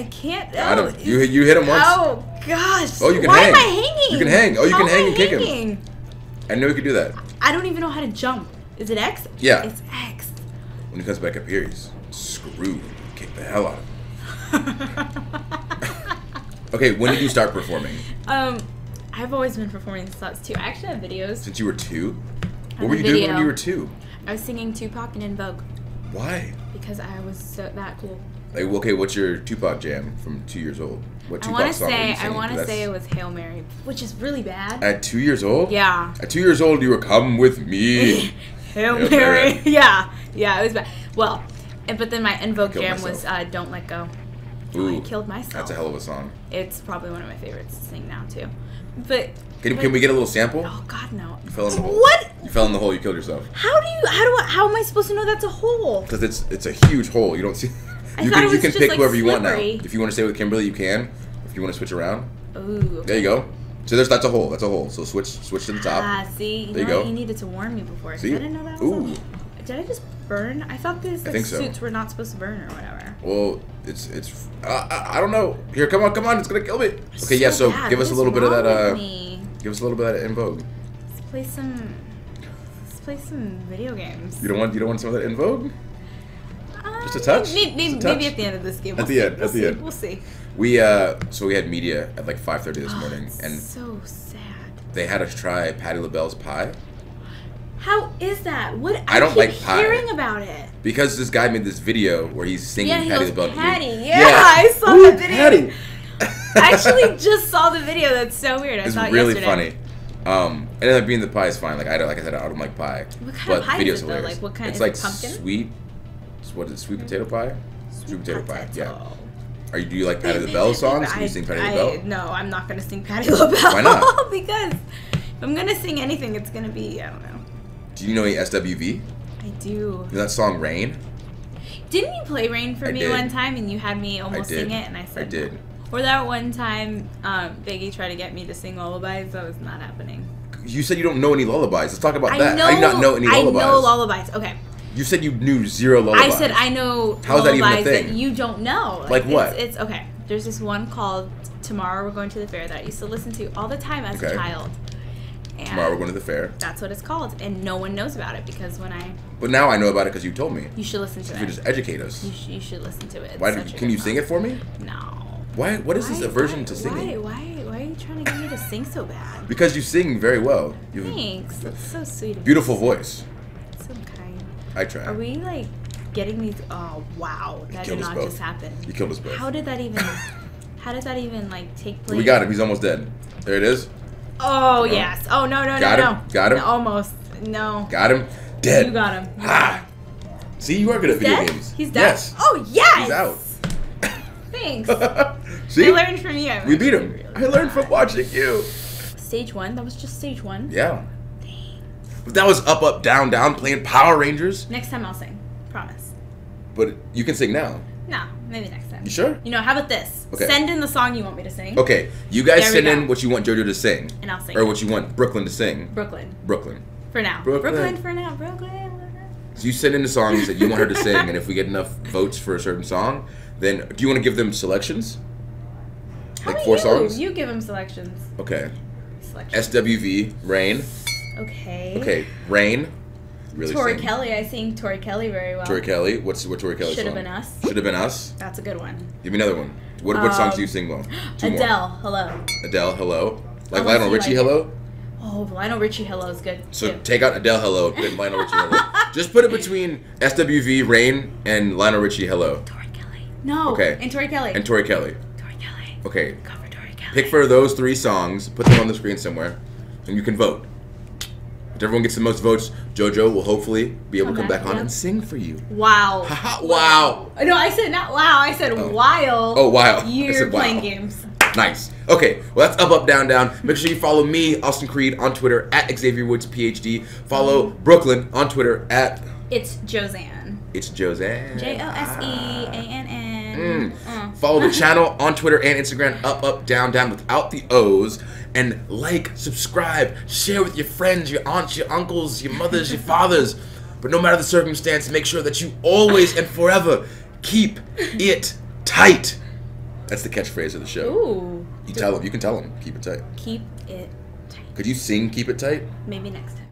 I can't. Got him. You hit him once. Oh gosh. Oh, you can hang. Why am I hanging? You can hang. Oh, you can hang and kick him. I know you could do that. I don't even know how to jump. Is it X? Yeah. It's X. When he comes back up here, he's screwed. Kick the hell out of him. Okay, when did you start performing? I've always been performing since I was 2. I actually have videos. Since you were 2? What were you doing when you were 2? I was singing Tupac and En Vogue. Why? Because I was that cool. Like, okay, what's your Tupac jam from 2 years old? What Tupac I want to say it was Hail Mary, which is really bad. At 2 years old? Yeah. At 2 years old, you were come with me. Hail Mary. Yeah, yeah, it was bad. Well, but then my En Vogue jam was Don't Let Go. Ooh, I killed myself. That's a hell of a song. It's probably one of my favorites to sing now too. But can we get a little sample? Oh God, no! You fell in the hole. What? You fell in the hole. You killed yourself. How do you? How am I supposed to know that's a hole? Because it's a huge hole. You don't see. You can pick like whoever you want now. If you want to stay with Kimberly, you can. If you want to switch around. Ooh. There you go. So that's a hole. That's a hole. So switch to the top. Ah, see. There you go. You needed to warn me before. See? I didn't know that. Ooh. Did I just burn? I thought these like, suits were not supposed to burn or whatever. Well, it's I don't know. Here, come on, it's gonna kill me. Okay, so yeah. So bad. Give us a little bit of that. Give us a little bit of that En Vogue. Let's play some. Let's play some video games. You don't want some of that En Vogue? Just a touch. Maybe at the end of this game. We'll see. So we had media at like 5:30 this morning, and so sad. They had us try Patti LaBelle's pie. How is that? What I don't like hearing about it because this guy made this video where he's singing Patti LaBelle. Yeah, I saw that video. I actually just saw the video. That's so weird. It's really funny. And then being the pie is fine. Like I don't like pie. What kind of pie is it though? Like what kind? It's like pumpkin? Sweet potato pie? Sweet potato pie. Yeah. Do you like Patti LaBelle songs? Can you sing Patti LaBelle? No, I'm not gonna sing Patti LaBelle. Why not? Because if I'm gonna sing anything, it's gonna be I don't know. Do you know any SWV? I do. You know that song Rain? Didn't you play Rain for me one time and you had me almost sing it and I said I did. Or that one time Peggy tried to get me to sing lullabies, that was not happening. You said you don't know any lullabies. Let's talk about that. I do not know any lullabies. I know lullabies. Okay. You said you knew zero lullabies. I said I know lullabies that you don't know. Like what? It's okay. There's this one called Tomorrow We're Going to the Fair that I used to listen to all the time as a child. Tomorrow We're Going to the Fair. That's what it's called, and no one knows about it because when I. But now I know about it because you told me. You should listen to it. You should just educate us. You should listen to it. Why? Can you sing it for me? No. Why? What is this aversion to singing? Why are you trying to get me to sing so bad? Because you sing very well. Thanks. That's so sweet. Beautiful voice. So kind. I try. Are we like getting these? Oh wow! That did not just happen. You killed us both. How did that even? How did that even like take place? We got him. He's almost dead. There it is. Oh, yes. Oh, no. Got him. Almost. No. Got him. Dead. You got him. Ah. See, you are good at video games. He's dead? Yes. Oh, yes. He's out. Thanks. See? I learned from you. We beat him. Really I learned from watching you. Stage one? That was just stage one? Yeah. Dang. But that was UpUpDownDown playing Power Rangers. Next time I'll sing. Promise. But you can sing now. No, maybe next time. You sure? You know, how about this? Okay. Send in the song you want me to sing. Okay, you guys send in what you want JoJo to sing. And I'll sing. Or what you want Brooklyn to sing. Brooklyn. For now. Brooklyn for now. So you send in the songs that you want her to sing, and if we get enough votes for a certain song, then do you want to give them selections? How like 4 songs? You give them selections. Okay. Selections. SWV, Rain. Okay. Okay, Rain. Really Tori Kelly, I sing Tori Kelly very well. Tori Kelly, what Tori Kelly's Should've Been Us. Should've Been Us. That's a good one. Give me another one. What songs do you sing well? Adele, Hello. Like Lionel Richie, Hello. Oh, Lionel Richie, Hello is good. So take out Adele, Hello, and Lionel Richie, Hello. Just put it between SWV, Rain, and Lionel Richie, Hello. Tori Kelly. No. Okay. And Tori Kelly. Tori Kelly. Okay. Cover Tori Kelly. Pick for those 3 songs. Put them on the screen somewhere, and you can vote. If everyone gets the most votes, JoJo will hopefully be able to come back on and sing for you. Wow. Wow. No, I said not wow. I said while. Oh, wow. You're playing games. Nice. Okay. Well, that's UpUpDownDown. Make sure you follow me, Austin Creed, on Twitter at Xavier Woods PhD. Follow Brooklyn on Twitter at It's Josanne. It's Josanne. JOSEANN. Follow the channel on Twitter and Instagram, UpUpDownDown without the O's. And like, subscribe, share with your friends, your aunts, your uncles, your mothers, your fathers. But no matter the circumstance, make sure that you always and forever keep it tight. That's the catchphrase of the show. Ooh. You can tell them, keep it tight. Keep it tight. Could you sing Keep It Tight? Maybe next time.